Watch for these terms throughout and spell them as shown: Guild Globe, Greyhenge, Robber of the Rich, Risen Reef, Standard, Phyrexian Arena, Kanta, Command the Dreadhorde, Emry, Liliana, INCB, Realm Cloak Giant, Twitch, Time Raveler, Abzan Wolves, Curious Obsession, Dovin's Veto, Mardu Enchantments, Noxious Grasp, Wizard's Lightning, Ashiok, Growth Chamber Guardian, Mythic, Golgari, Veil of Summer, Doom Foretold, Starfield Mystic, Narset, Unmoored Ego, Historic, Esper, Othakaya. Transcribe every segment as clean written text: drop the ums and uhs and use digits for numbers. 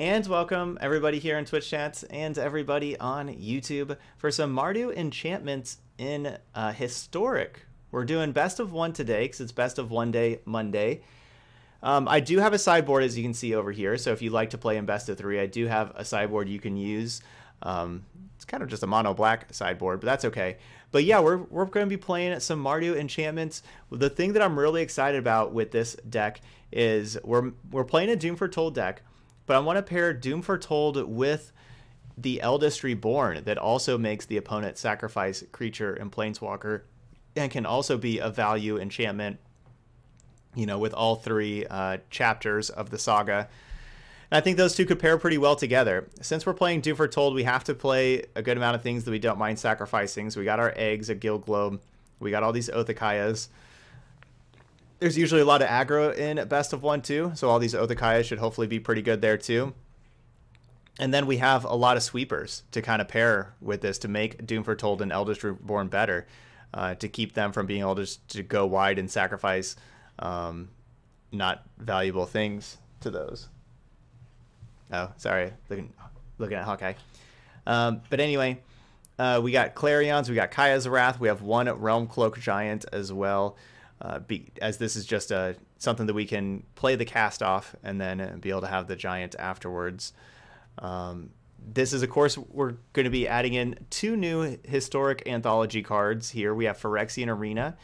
And welcome everybody here in Twitch chats and everybody on YouTube for some Mardu Enchantments in Historic. We're doing best of one today because it's best of one day Monday. I do have a sideboard, as you can see over here, so if you like to play in best of three, I do have a sideboard you can use. It's kind of just a mono black sideboard, but that's okay. But yeah, we're going to be playing some Mardu Enchantments. The thing that I'm really excited about with this deck is we're playing a Doom Foretold deck, but I want to pair Doom Foretold with the Eldest Reborn that also makes the opponent sacrifice creature and planeswalker and can also be a value enchantment, you know, with all three chapters of the saga. And I think those two could pair pretty well together. Since we're playing Doom Foretold, we have to play a good amount of things that we don't mind sacrificing. So we got our eggs, a Guild Globe. We got all these Othakayas. There's usually a lot of aggro in best of one too. So all these Othakayas should hopefully be pretty good there too. And then we have a lot of sweepers to kind of pair with this to make Doom Foretold and Eldest Reborn better. To keep them from being able to go wide and sacrifice not valuable things to those. Oh, sorry, looking at Hawkeye. But anyway, we got Clarions, we got Kaya's Wrath, we have one Realm Cloak Giant as well, as this is just something that we can play the cast off and then be able to have the Giant afterwards. This is, of course, we're going to be adding in two new Historic Anthology cards here. We have Phyrexian Arena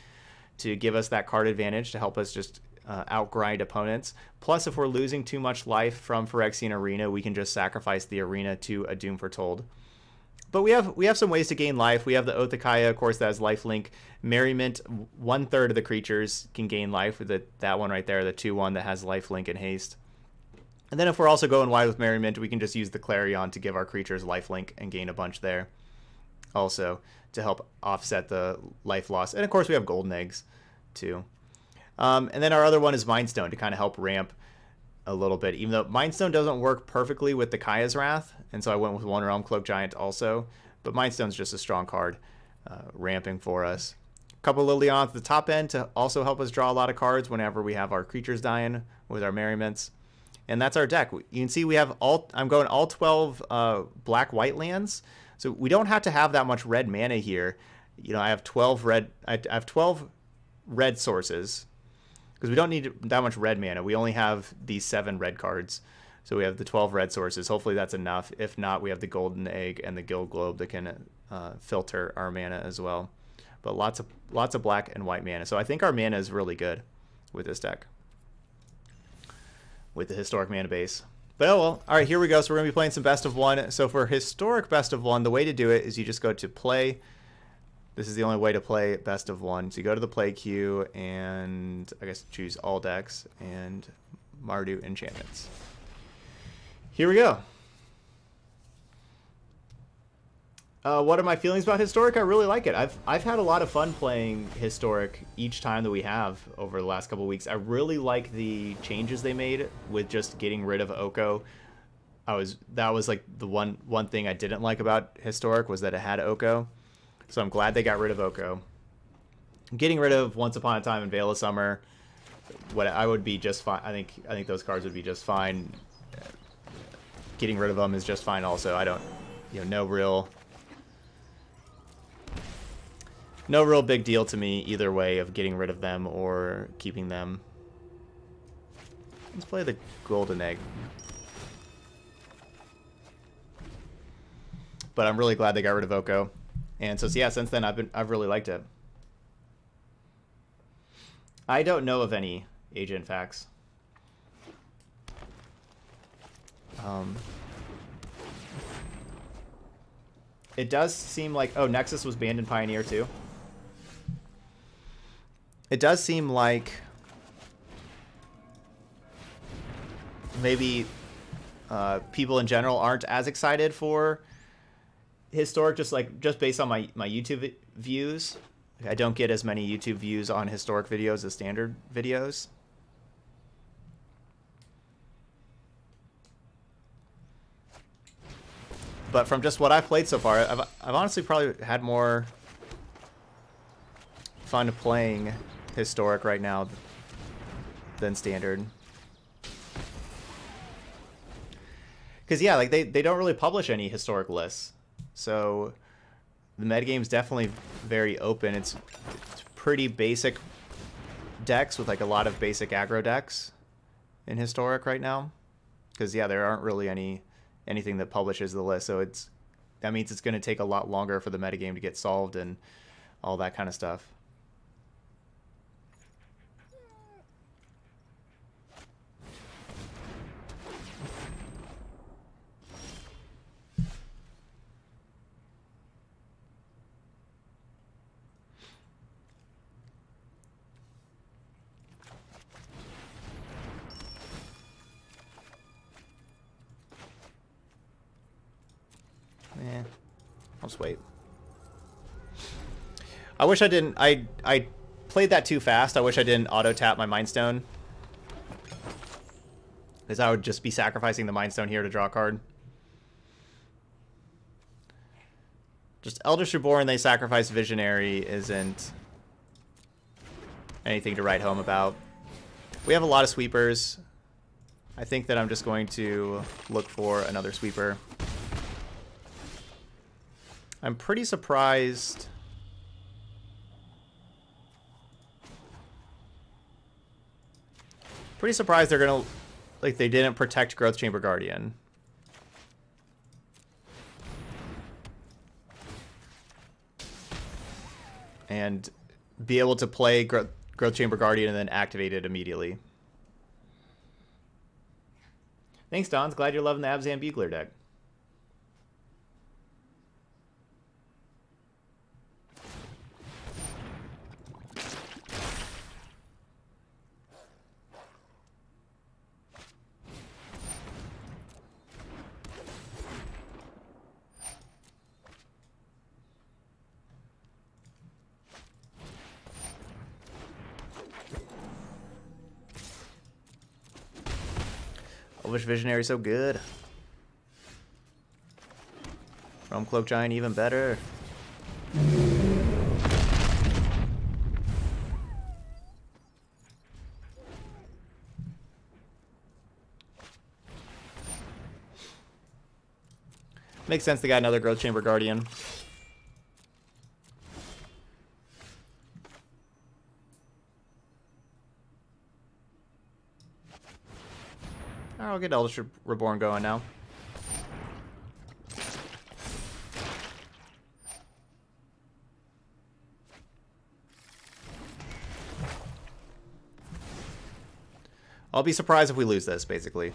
to give us that card advantage to help us just outgrind opponents. Plus, if we're losing too much life from Phyrexian Arena, we can just sacrifice the arena to a Doom Foretold. But we have some ways to gain life. We have the Othakaya, of course, that has lifelink. Merriment, 1/3 of the creatures can gain life with that one right there, the 2/1 that has lifelink and haste. And then if we're also going wide with Merriment, we can just use the Clarion to give our creatures lifelink and gain a bunch there also to help offset the life loss. And of course we have Golden Eggs too. And then our other one is Mind Stone to kind of help ramp a little bit, even though Mind Stone doesn't work perfectly with the Kaya's Wrath, and so I went with one Realm Cloak Giant also, but Mind Stone's just a strong card ramping for us. A couple of Liliana at the top end to also help us draw a lot of cards whenever we have our creatures dying with our Merriments. And that's our deck. You can see we have all 12 black-white lands, so we don't have to have that much red mana here. You know, I have 12 red. I have 12 red sources because we don't need that much red mana. We only have these 7 red cards, so we have the 12 red sources. Hopefully that's enough. If not, we have the Golden Egg and the Guild Globe that can filter our mana as well. But lots of black and white mana. So I think our mana is really good with this deck, with the Historic mana base. But oh well, all right, here we go. So we're gonna be playing some best of one. So for Historic best of one, the way to do it is you just go to play. This is the only way to play best of one. So you go to the play queue and I guess choose all decks and Mardu Enchantments. Here we go. What are my feelings about Historic? I really like it. I've had a lot of fun playing Historic each time that we have over the last couple of weeks. I really like the changes they made with just getting rid of Oko. That was like the one thing I didn't like about Historic was that it had Oko. So I'm glad they got rid of Oko. Getting rid of Once Upon a Time and Veil of Summer, I would be just fine. I think those cards would be just fine. Getting rid of them is just fine also. I don't, you know, no real big deal to me either way of getting rid of them or keeping them. Let's play the Golden Egg. But I'm really glad they got rid of Oko. And so yeah, since then I've really liked it. I don't know of any agent facts. It does seem like, oh, Nexus was banned in Pioneer too. It does seem like maybe people in general aren't as excited for Historic, just based on my YouTube views. I don't get as many YouTube views on Historic videos as standard videos. But from just what I've played so far, I've honestly probably had more fun playing Historic right now than Standard. Because, yeah, like, they don't really publish any historic lists. So the metagame's definitely very open. It's pretty basic decks with, like, a lot of basic aggro decks in historic right now. Because, yeah, there aren't really anything that publishes the list. So it's, that means it's going to take a lot longer for the metagame to get solved and all that kind of stuff. Wait. I wish I didn't. I played that too fast. I wish I didn't auto tap my Mind Stone, because I would just be sacrificing the Mind Stone here to draw a card. Just Eldest Reborn, they sacrifice Visionary, isn't anything to write home about. We have a lot of sweepers. I think that I'm just going to look for another sweeper. I'm pretty surprised. Pretty surprised they're gonna, like, they didn't protect Growth Chamber Guardian. And be able to play Growth Chamber Guardian and then activate it immediately. Thanks, Dons. Glad you're loving the Abzan Bugler deck. Visionary so good. Realm Cloak Giant even better. Makes sense they got another Growth Chamber Guardian. I'll get Eldest Reborn going now. I'll be surprised if we lose this, basically.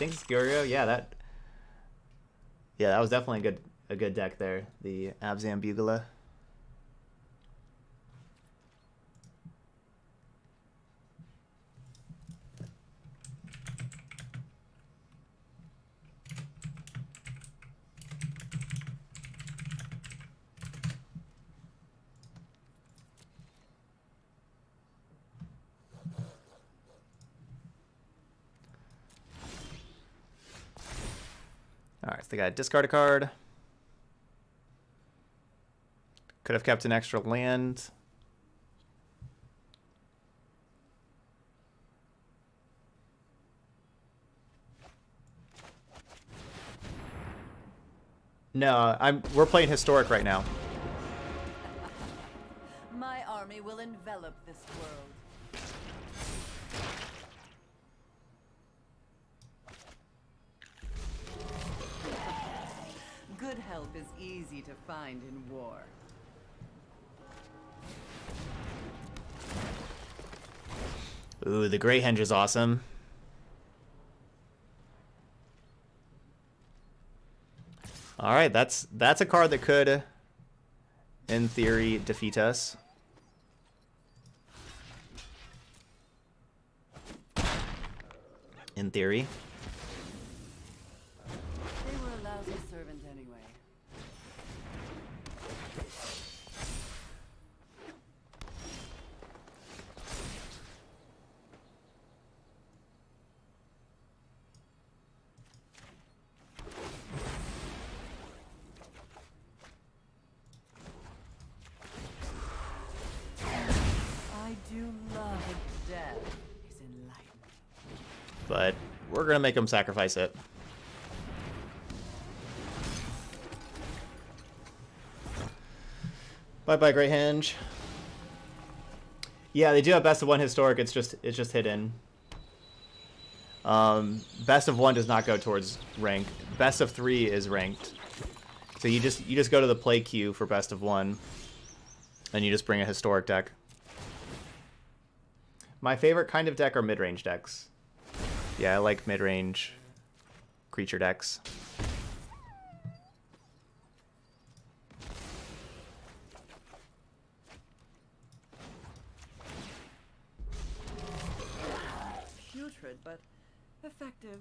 Thanks, Gurio. Yeah, that was definitely a good deck there. The Abzan Bugler. They got to discard a card. Could have kept an extra land. No, we're playing historic right now. My army will envelop this world. Good help is easy to find in war. Ooh, the Greyhenge is awesome. All right, that's a card that could, in theory, defeat us. In theory. but we're going to make them sacrifice it. Bye-bye, Greyhenge. Yeah, they do have best of one historic. It's just hidden. Best of one does not go towards ranked. Best of three is ranked. So you just go to the play queue for best of one, and you just bring a historic deck. My favorite kind of deck are mid-range decks. Yeah, I like mid-range creature decks. Putrid, but effective.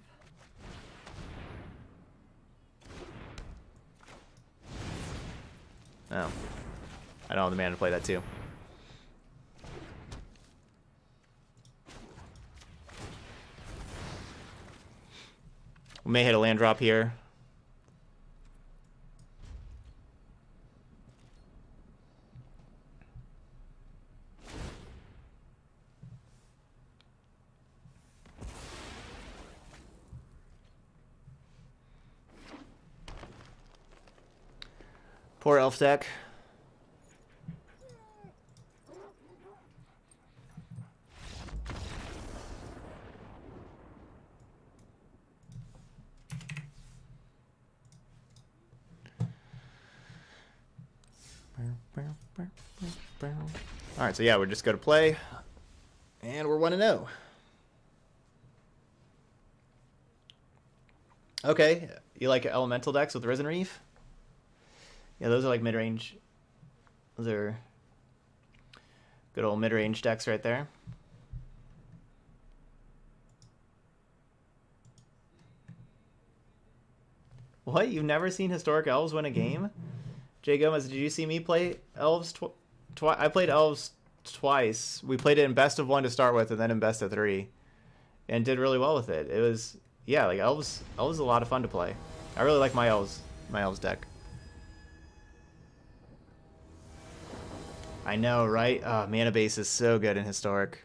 Oh. I don't have the mana to play that too. We may hit a land drop here. Poor elf deck. All right, so yeah, we're just going to play, and we're 1-0. Okay, you like elemental decks with Risen Reef? Yeah, those are like mid-range. Those are good old mid-range decks right there. What? You've never seen Historic Elves win a game? Jay Gomez, did you see me play Elves twice? I played Elves twice. We played it in best of one to start with, and then in best of three, and did really well with it. It was, yeah, like Elves is a lot of fun to play. I really like my Elves deck. I know, right? Oh, mana base is so good in Historic.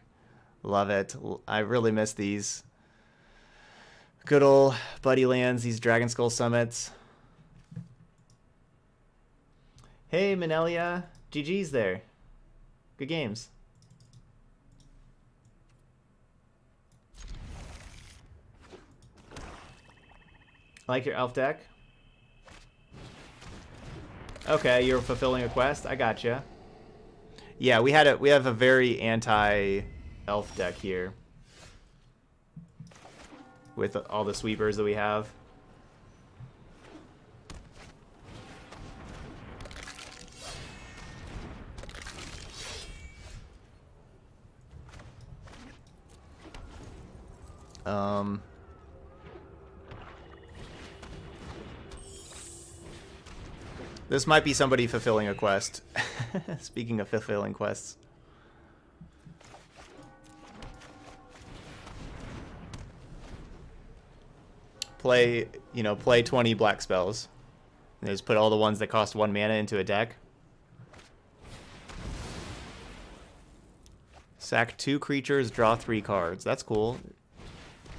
Love it. I really miss these good old buddy lands, these Dragon Skull Summits. Hey, Manelia. GG's there. Good games. I like your elf deck. Okay, you're fulfilling a quest. I gotcha. Yeah, we have a very anti-elf deck here with all the sweepers that we have. This might be somebody fulfilling a quest. Speaking of fulfilling quests. Play 20 black spells. And just put all the ones that cost 1 mana into a deck. Sack 2 creatures, draw 3 cards. That's cool.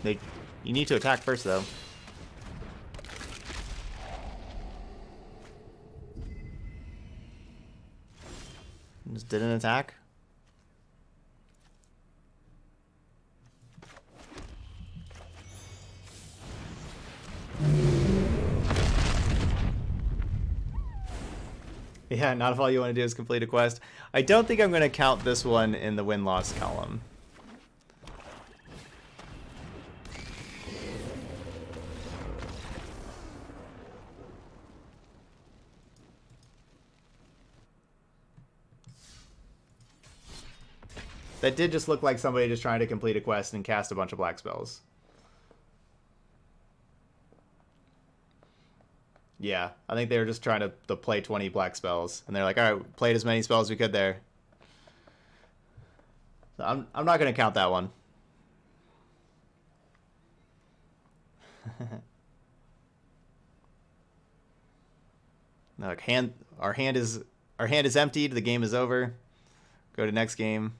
You need to attack first though. Just did an attack. Yeah, not if all you want to do is complete a quest. I don't think I'm going to count this one in the win-loss column. That did just look like somebody just trying to complete a quest and cast a bunch of black spells. Yeah, I think they were just trying to play 20 black spells, and they're like, all right, played as many spells as we could there. So I'm not going to count that one. Like our hand is emptied. The game is over. Go to next game.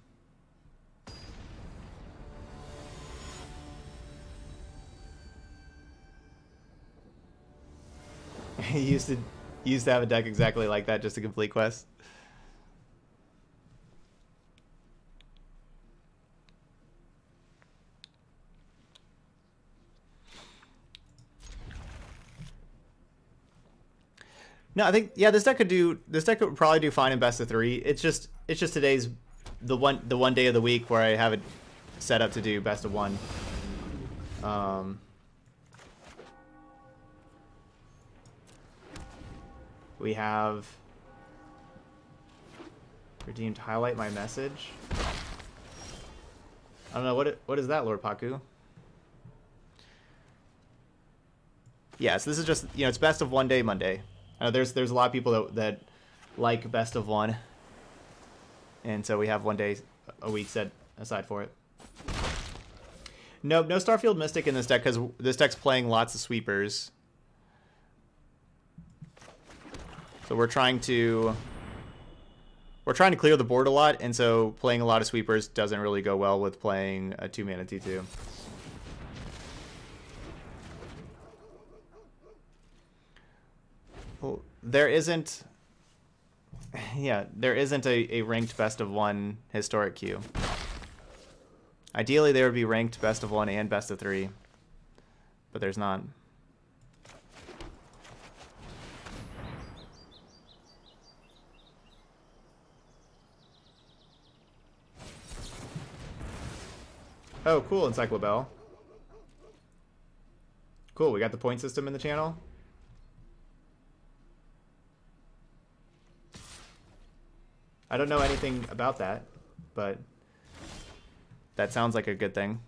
He used to have a deck exactly like that just to complete quests. No, I think, yeah, this deck could probably do fine in best of three. It's just today's the one day of the week where I have it set up to do best of one. We have redeemed highlight my message. I don't know what is that, Lord Paku? Yeah, so this is just, you know, it's best of one day Monday. I know there's a lot of people that like best of one, and so we have one day a week set aside for it. Nope, no Starfield Mystic in this deck because this deck's playing lots of sweepers. So we're trying to clear the board a lot, and so playing a lot of sweepers doesn't really go well with playing a 2-mana T2. There isn't a ranked best of one historic queue. Ideally, there would be ranked best of one and best of three, but there's not. Oh, cool, Encyclobell. Cool, we got the point system in the channel. I don't know anything about that, but that sounds like a good thing.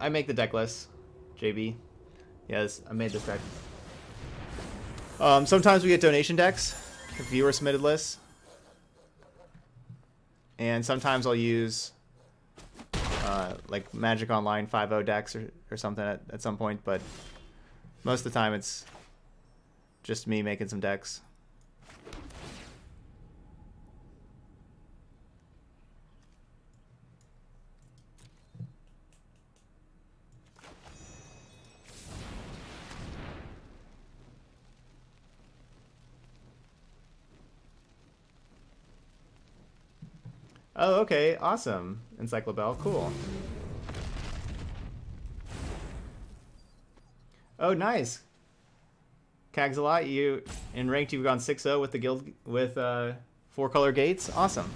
I make the deck list, JB. Yes, I made this deck. Sometimes we get donation decks, viewer submitted lists, and sometimes I'll use like Magic Online 5.0 decks or something at some point. But most of the time, it's just me making some decks. Oh, okay, awesome. Encyclobell, cool. Oh, nice. Cagsalot, you in ranked. You've gone 6-0 with the guild with 4-color gates. Awesome.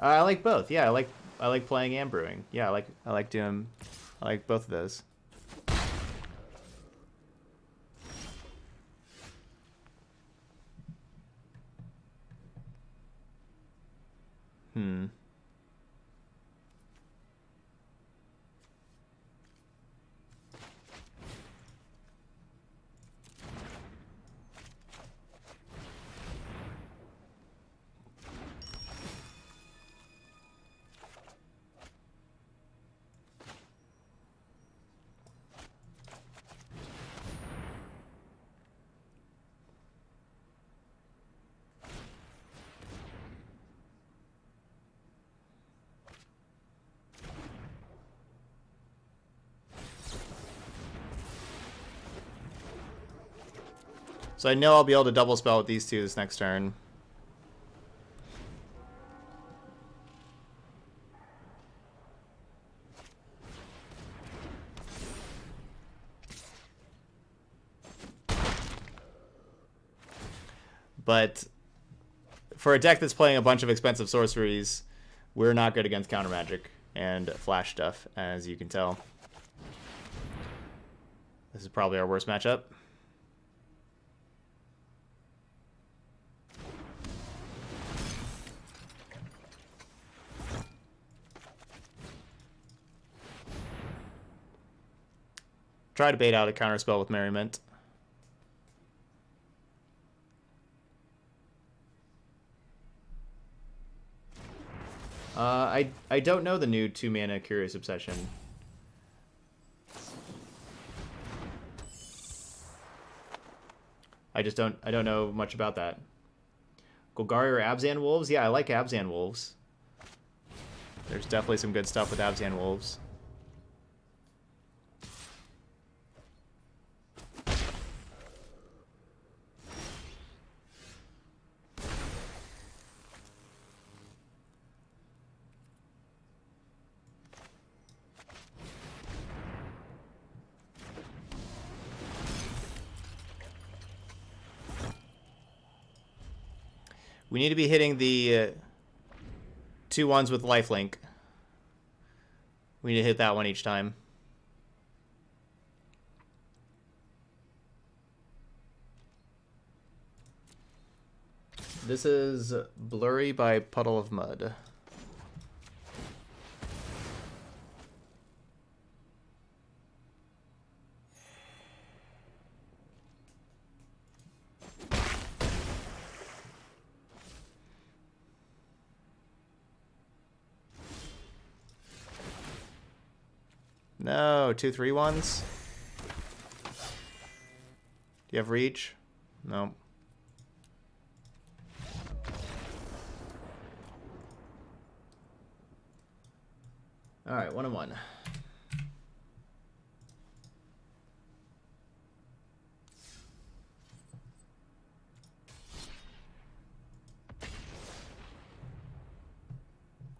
I like both. Yeah, I like playing and brewing. Yeah, I like doing. I like both of those. So I know I'll be able to double spell with these two this next turn. But for a deck that's playing a bunch of expensive sorceries, we're not good against counter magic and flash stuff, as you can tell. This is probably our worst matchup. Try to bait out a counterspell with Merriment. I don't know the new 2-mana Curious Obsession. I don't know much about that. Golgari or Abzan Wolves? Yeah, I like Abzan Wolves. There's definitely some good stuff with Abzan Wolves. We need to be hitting the 2/1s with lifelink. We need to hit that one each time. This is Blurry by Puddle of Mud. No, 2/3/1s. Do you have reach? No. All right, 1/1.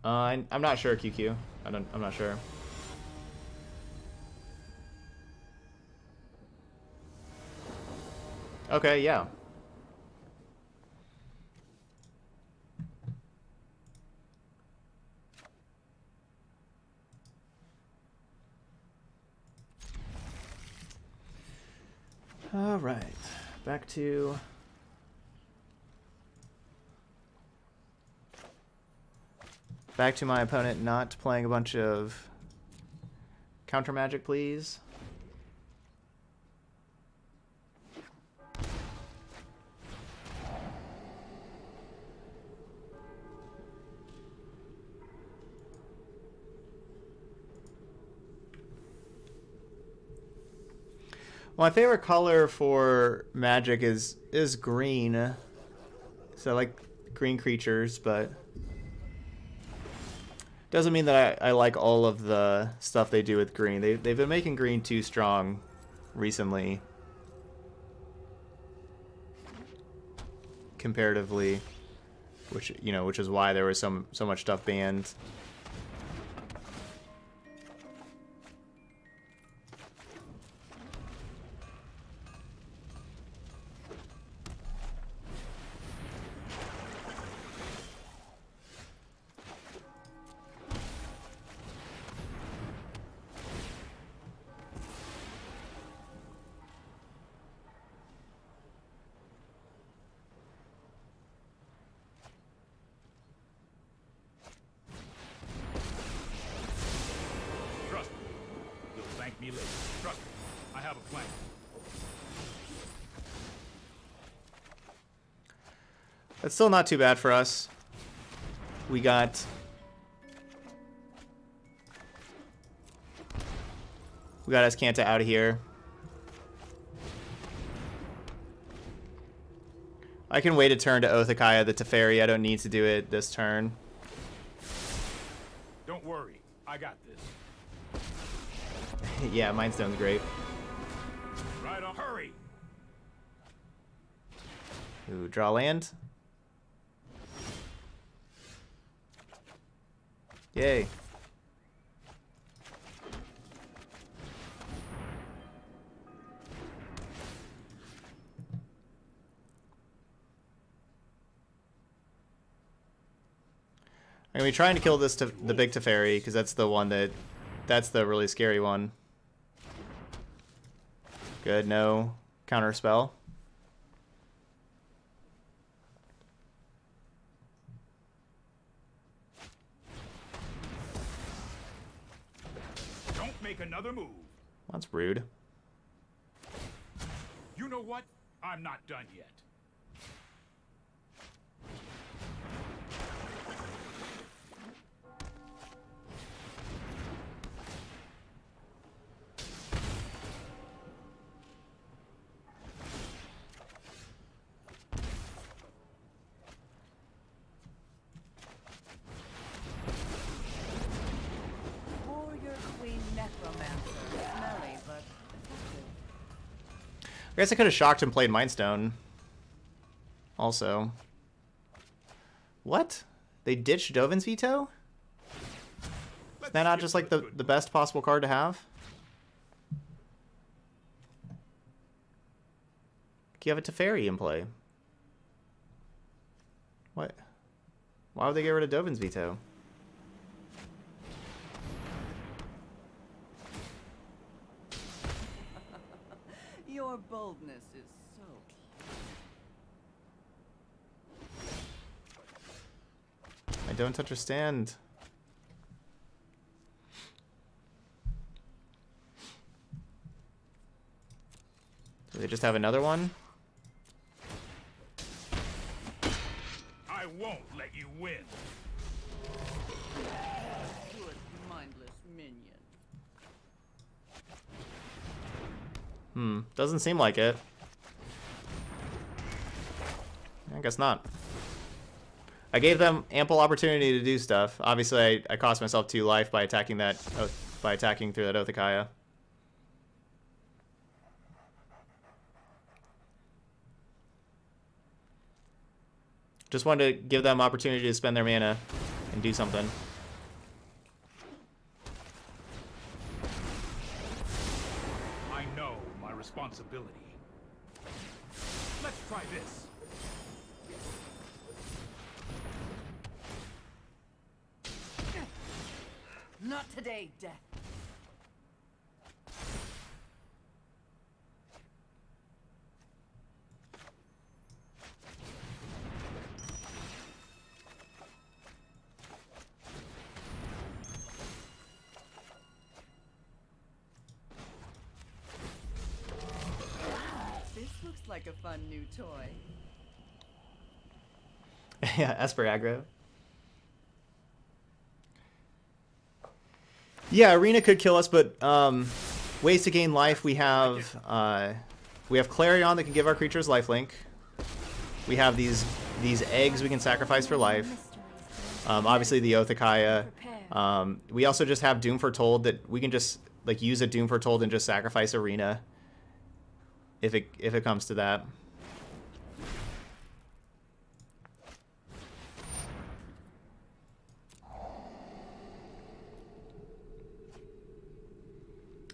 I'm not sure, QQ. I'm not sure. Okay, yeah. All right, back to... Back to my opponent not playing a bunch of counter magic, please. My favorite color for magic is green. So I like green creatures, but doesn't mean that I like all of the stuff they do with green. They've been making green too strong recently, comparatively, which, you know, which is why there was so much stuff banned. That's still not too bad for us. We got... We got Escanta out of here. I can wait a turn to Othakaya the Teferi. I don't need to do it this turn. Don't worry, I got this. Yeah, Mind Stone's great. Right on, hurry! Ooh, draw land. Yay. I'm gonna be trying to kill this the big Teferi, because that's the one that's the really scary one. Good, no counter spell. Another move. That's rude. You know what? I'm not done yet. I guess I could have shocked and played Mind Stone. Also. What? They ditched Dovin's Veto? Is that not just like the best possible card to have? Do you have a Teferi in play? What? Why would they get rid of Dovin's Veto? Your boldness is so cute. I don't understand. Do they just have another one? I won't let you win. Good mindless minion. Hmm, doesn't seem like it. I guess not. I gave them ample opportunity to do stuff. Obviously, I cost myself 2 life by attacking that, by attacking through that Othakaya. Just wanted to give them opportunity to spend their mana and do something. I know my responsibility. Let's try this. Not today, Death. Like a fun new toy. Yeah, Esper aggro. Yeah, Arena could kill us, but ways to gain life. We have Clarion that can give our creatures lifelink. We have these eggs we can sacrifice for life. Obviously the Othakaya. We also just have Doom Foretold that we can just like use a Doom Foretold and just sacrifice Arena. If it comes to that.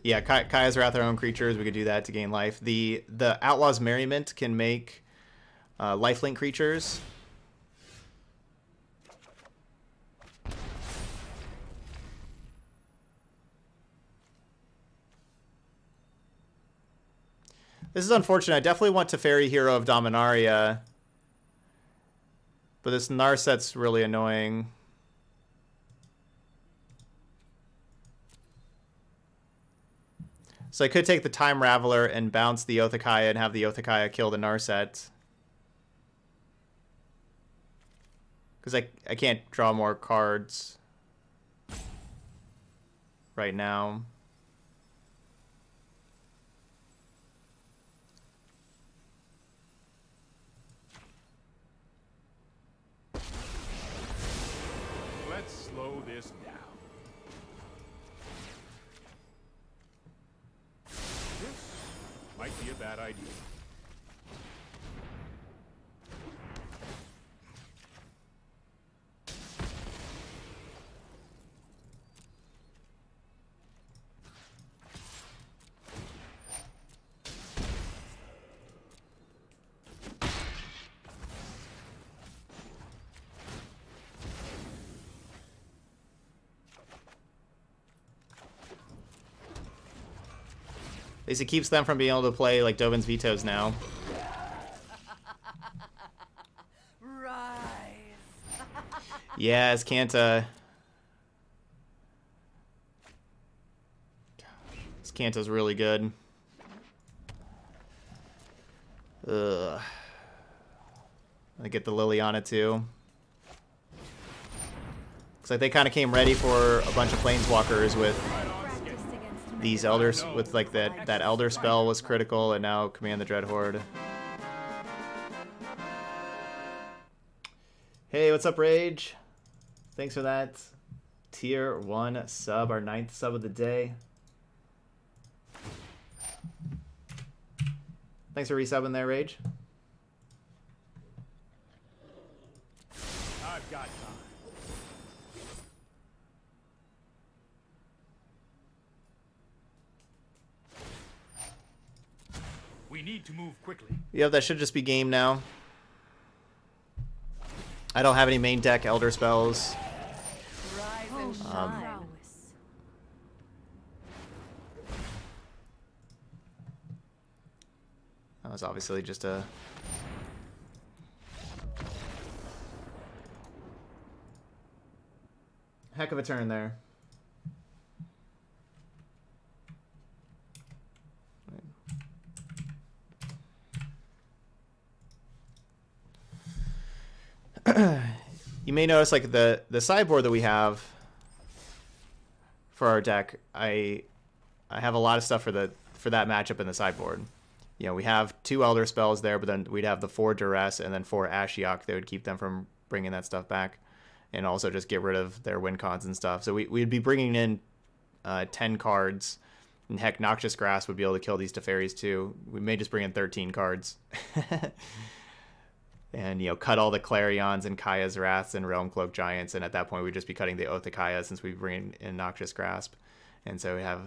Yeah, Kaya's Wrath, our own creatures, we could do that to gain life. The Outlaw's Merriment can make lifelink creatures. This is unfortunate. I definitely want Teferi Hero of Dominaria. But this Narset's really annoying. So I could take the Time Raveler and bounce the Othakaya and have the Othakaya kill the Narset. Because I can't draw more cards right now. Might be a bad idea. At least it keeps them from being able to play like Dovin's Vetoes now. Rise. Yeah, as Kanta. This Kanta's really good. Ugh. I get the Liliana too. Looks like they kind of came ready for a bunch of Planeswalkers with. These elders with like that elder spell was critical, and now Command the Dreadhorde. Hey, what's up, Rage? Thanks for that tier 1 sub, our 9th sub of the day. Thanks for resubbing there, Rage. I've got time. We need to move quickly. Yep, that should just be game now. I don't have any main deck Elder Spells. That was obviously just a... heck of a turn there. You may notice, like, the sideboard that we have for our deck, I have a lot of stuff for that matchup in the sideboard. You know, we have 2 Elder Spells there, but then we'd have the 4 Duress and then 4 Ashiok that would keep them from bringing that stuff back, and also just get rid of their win cons and stuff. So we'd be bringing in 10 cards, and heck, Noxious Grasp would be able to kill these Teferis too. We may just bring in 13 cards. And, you know, cut all the Clarions and Kaya's Wraths and Realm Cloak Giants, and at that point we'd just be cutting the Othakaya since we bring in Noxious Grasp. And so we have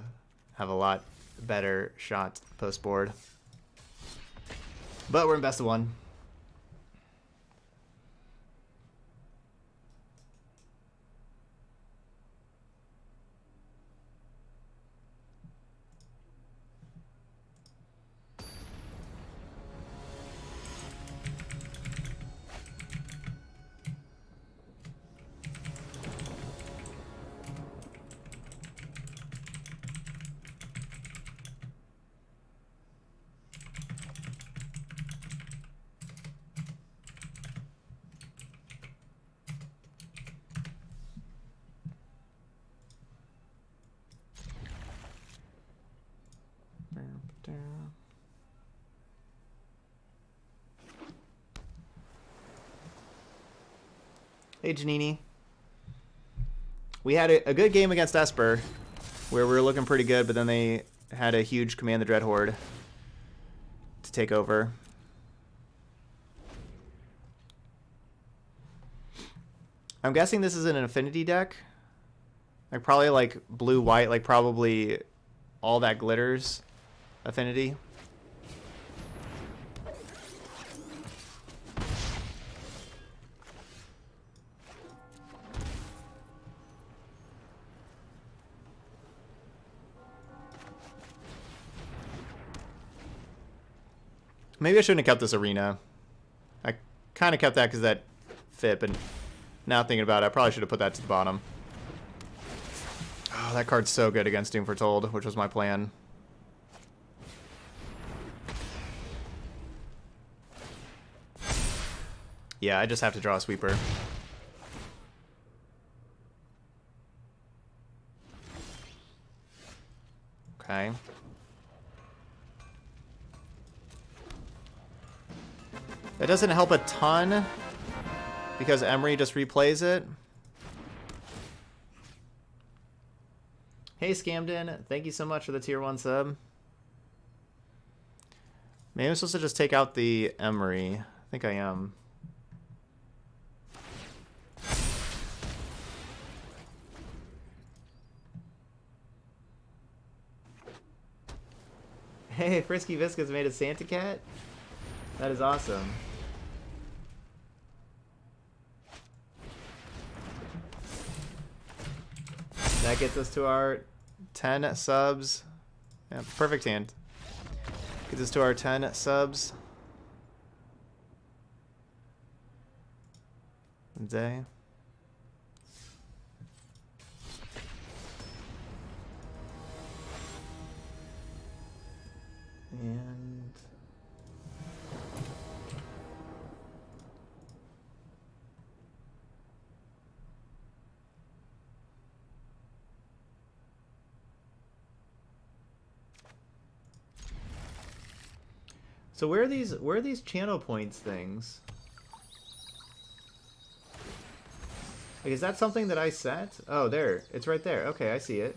a lot better shot post-board. But we're in best of one. Hey, Janini. We had a good game against Esper, where we were looking pretty good, but then they had a huge Command the Dreadhorde to take over. I'm guessing this is an affinity deck. Like, probably like blue-white, like probably all that glitters affinity. Maybe I shouldn't have kept this arena. I kind of kept that because that fit, but now thinking about it, I probably should have put that to the bottom. Oh, that card's so good against Doom Foretold, which was my plan. Yeah, I just have to draw a sweeper. Okay. That doesn't help a ton because Emry just replays it. Hey, Scamden, thank you so much for the tier 1 sub. Maybe I'm supposed to just take out the Emry. I think I am. Hey, Frisky Visca's made a Santa cat? That is awesome. That gets us to our 10 subs. Yeah, perfect hand. Gets us to our 10 subs. Day. And so where are these channel points things? Like, is that something that I set? Oh, there. It's right there. Okay, I see it.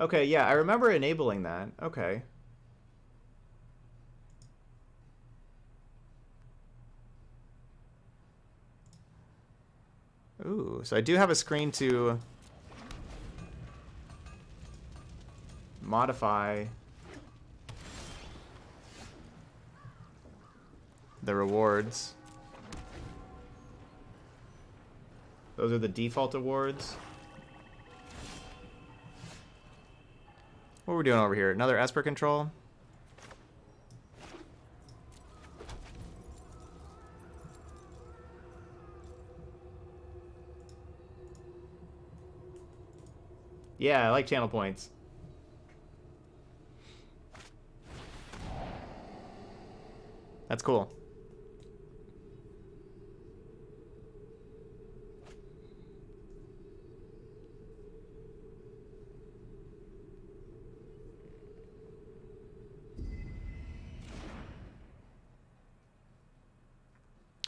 Okay, yeah, I remember enabling that. Okay. Ooh, so I do have a screen to modify the rewards. Those are the default awards. What are we doing over here? Another Esper control? Yeah, I like channel points. That's cool.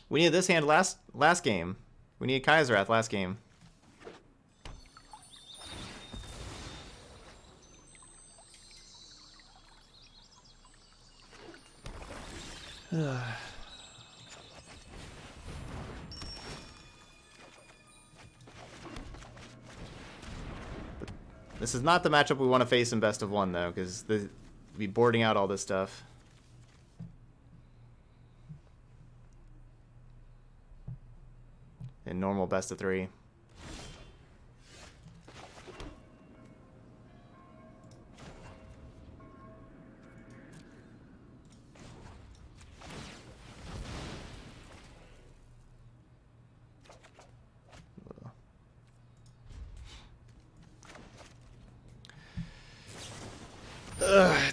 We needed this hand last game. We needed Kaya's Wrath last game. This is not the matchup we want to face in best of one, though, because we'll be boarding out all this stuff. In normal best of three.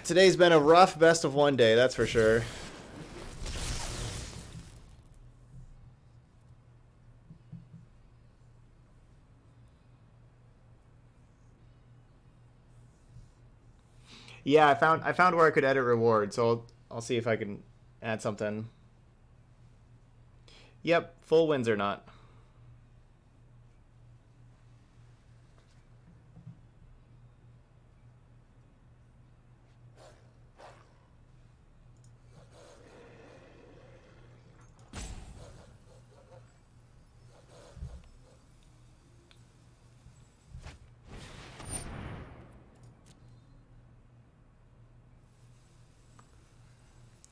Today's been a rough best of one day, that's for sure. Yeah, I found where I could edit rewards, so I'll see if I can add something. Yep, full wins or not.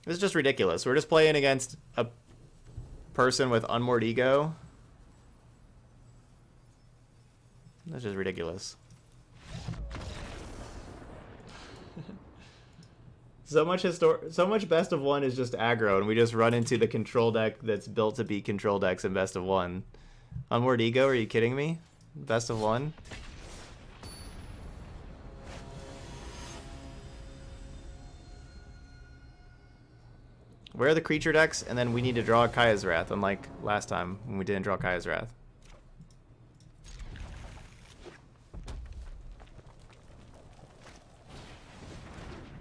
This is just ridiculous. We're just playing against a person with Unmoored Ego. That's just ridiculous. so much best of one is just aggro, and we just run into the control deck that's built to beat control decks in best of one. Unmoored Ego, are you kidding me? Best of one? Where are the creature decks? And then we need to draw Kaya's Wrath, unlike last time when we didn't draw Kaya's Wrath.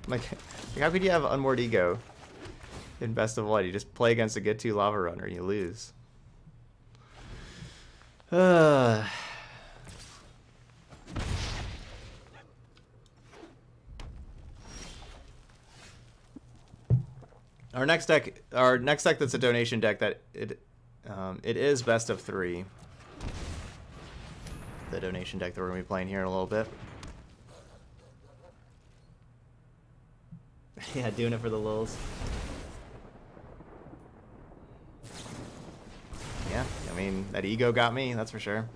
Like how could you have Unmoored Ego in best of one? You just play against a get 2 Lava Runner and you lose. Our next deck that's a donation deck that it is best of three. The donation deck that we're gonna be playing here in a little bit. Yeah, doing it for the lulz. Yeah, I mean that ego got me, that's for sure.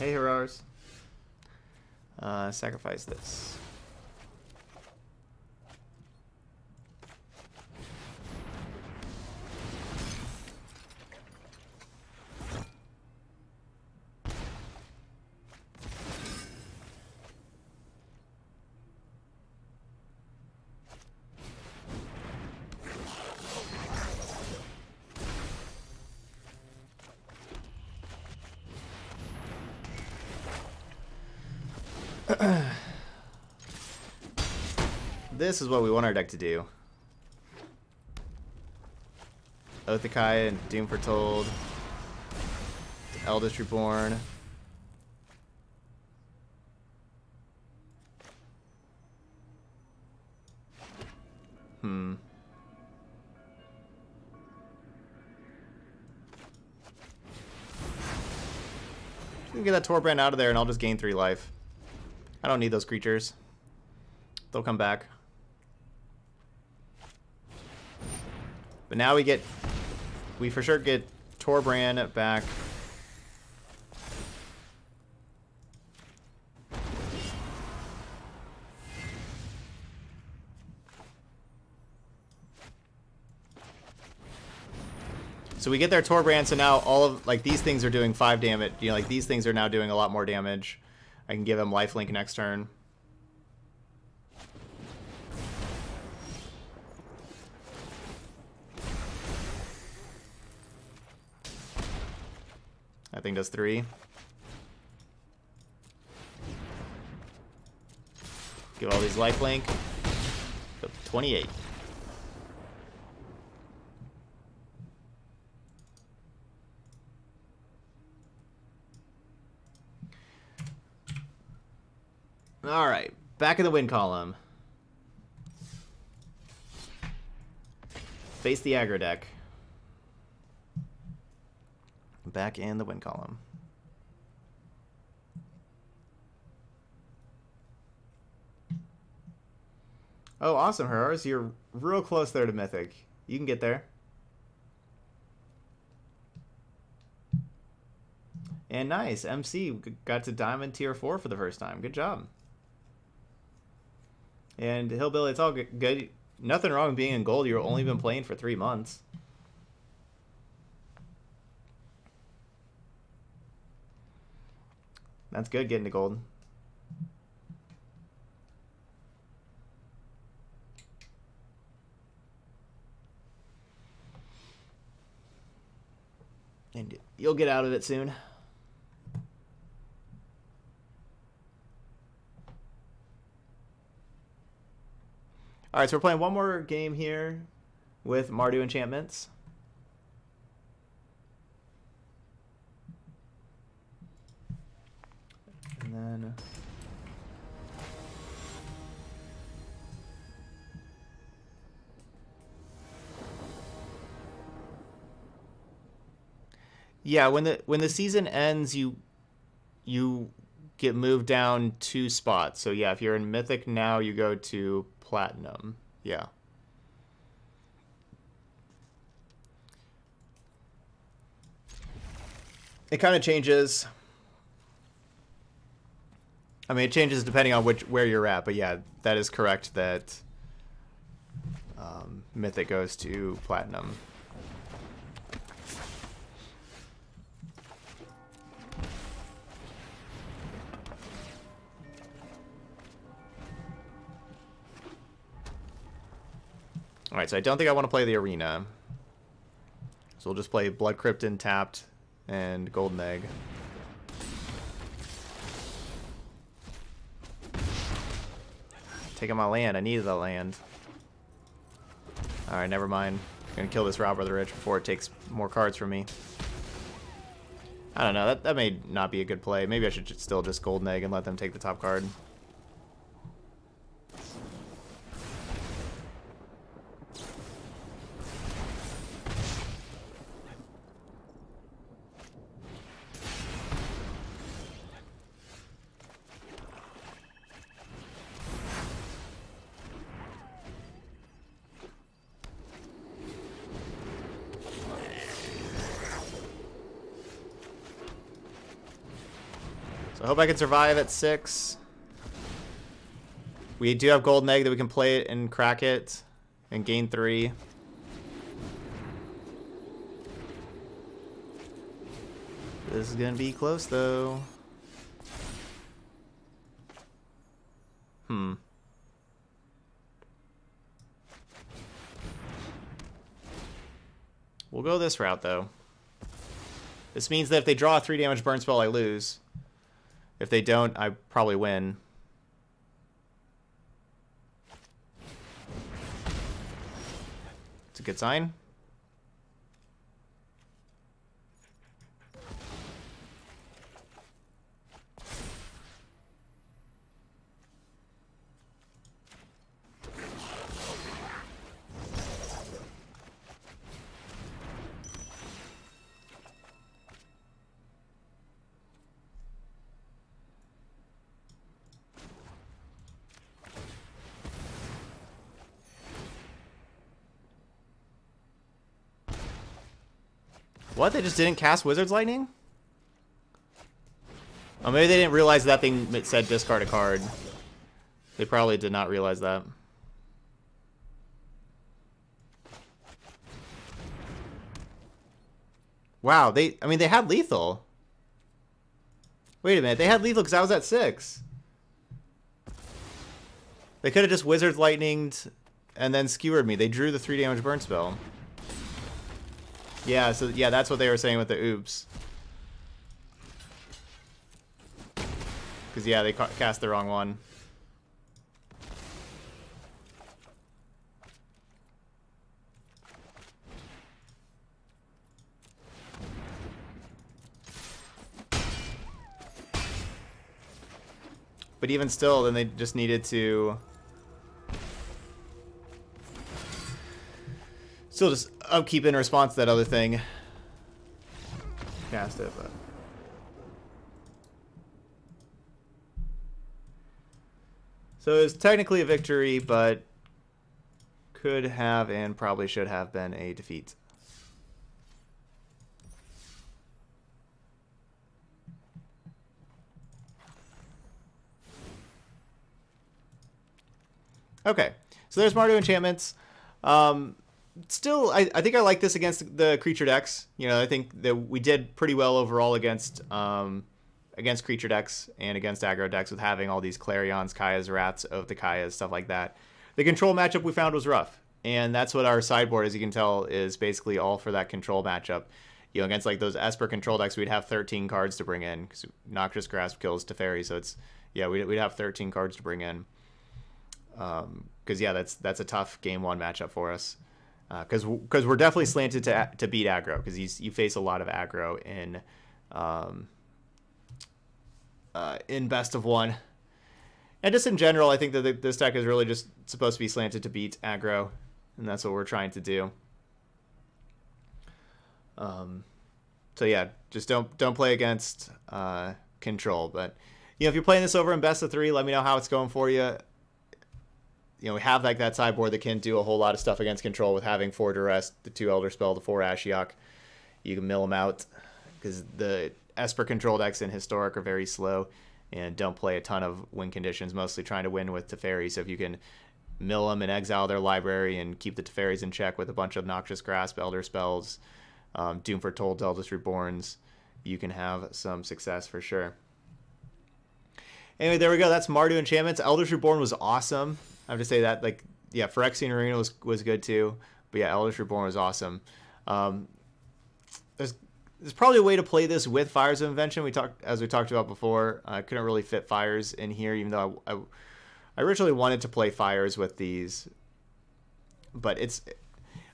Hey, Herars. Sacrifice this. This is what we want our deck to do. Othakaya and Doom Foretold. Eldest Reborn. We can get that Torbran out of there and I'll just gain 3 life. I don't need those creatures. They'll come back. But now we for sure get Torbran back. So we get their Torbran, so now all of, like, these things are doing 5 damage. You know, like, these things are now doing a lot more damage. I can give them lifelink next turn. That thing does 3. Give all these lifelink. 28. All right, back in the win column. Face the aggro deck. Back in the win column. Oh, awesome, Heroes. You're real close there to Mythic. You can get there. And nice, MC got to Diamond Tier 4 for the first time. Good job. And Hillbilly, it's all good. Nothing wrong with being in gold. You've only been playing for 3 months. That's good, getting to gold. And you'll get out of it soon. All right, so we're playing one more game here with Mardu Enchantments. And then yeah, when the season ends, you get moved down 2 spots. So yeah, if you're in Mythic now, you go to Platinum. Yeah. It kind of changes. I mean, it changes depending on where you're at, but yeah, that is correct that Mythic goes to Platinum. Alright, so I don't think I want to play the arena. So we'll just play Blood Crypt Tapped and Golden Egg. Taking my land. I needed the land. Alright, never mind. I'm going to kill this Robber of the Rich before it takes more cards from me. I don't know. That may not be a good play. Maybe I should still just Golden Egg and let them take the top card. I hope I can survive at 6. We do have Golden Egg that we can play it and crack it and gain 3. This is going to be close, though. We'll go this route, though. This means that if they draw a 3 damage burn spell, I lose. If they don't, I probably win. a good sign. What? They just didn't cast Wizard's Lightning? Oh, maybe they didn't realize that thing said discard a card. They probably did not realize that. Wow, I mean, they had lethal. Wait a minute, they had lethal because I was at 6. They could have just Wizard's Lightninged and then skewered me. They drew the 3 damage burn spell. Yeah, so yeah, that's what they were saying with the oops. Because, yeah, they cast the wrong one. But even still, then they just needed to... Still just upkeep in response to that other thing. Cast it, but... So it was technically a victory, but could have and probably should have been a defeat. Okay, so there's Mardu Enchantments. Still, I think I like this against the creature decks. You know, I think that we did pretty well overall against against creature decks and against aggro decks with having all these Clarions, Kaya's Wraths, Othakayas, stuff like that. The control matchup we found was rough, and that's what our sideboard, as you can tell, is basically all for that control matchup. You know, against like those Esper control decks, we'd have 13 cards to bring in because Noxious Grasp kills Teferi, so it's yeah, we'd have 13 cards to bring in. Because yeah, that's a tough game one matchup for us. Because we're definitely slanted to beat aggro, because you face a lot of aggro in best of one, and just in general, I think that this deck is really just supposed to be slanted to beat aggro, and that's what we're trying to do. So yeah, just don't play against control. But you know, if you're playing this over in best of 3, let me know how it's going for you. You know, we have like that sideboard that can do a whole lot of stuff against control with having 4 Duress, the 2 Elder Spell, the 4 Ashiok. You can mill them out because the Esper control decks in Historic are very slow and don't play a ton of win conditions, mostly trying to win with Teferi. So if you can mill them and exile their library and keep the Teferis in check with a bunch of Noxious Grasp, Elder Spells, Doom Foretold, Eldest Reborns, you can have some success for sure. Anyway, there we go. That's Mardu Enchantments. Eldest Reborn was awesome. I have to say that, like, yeah, Phyrexian Arena was good too, but yeah, Eldest Reborn was awesome. There's probably a way to play this with Fires of Invention. As we talked about before, I couldn't really fit Fires in here, even though I originally wanted to play Fires with these, but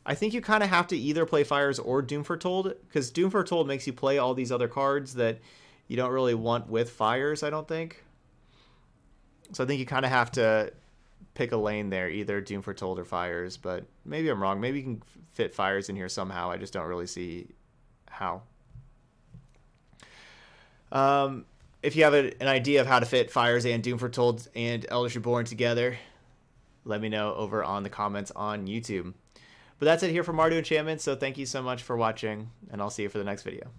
I think you kind of have to either play Fires or Doom Foretold, because Doom Foretold makes you play all these other cards that you don't really want with Fires, I don't think. So I think you kind of have to pick a lane there, either Doom Foretold or Fires, but maybe I'm wrong. Maybe you can fit Fires in here somehow. I just don't really see how. If you have an idea of how to fit Fires and Doom Foretold and Eldest Reborn together, let me know over on the comments on YouTube. But that's it here for Mardu Enchantments, so thank you so much for watching, and I'll see you for the next video.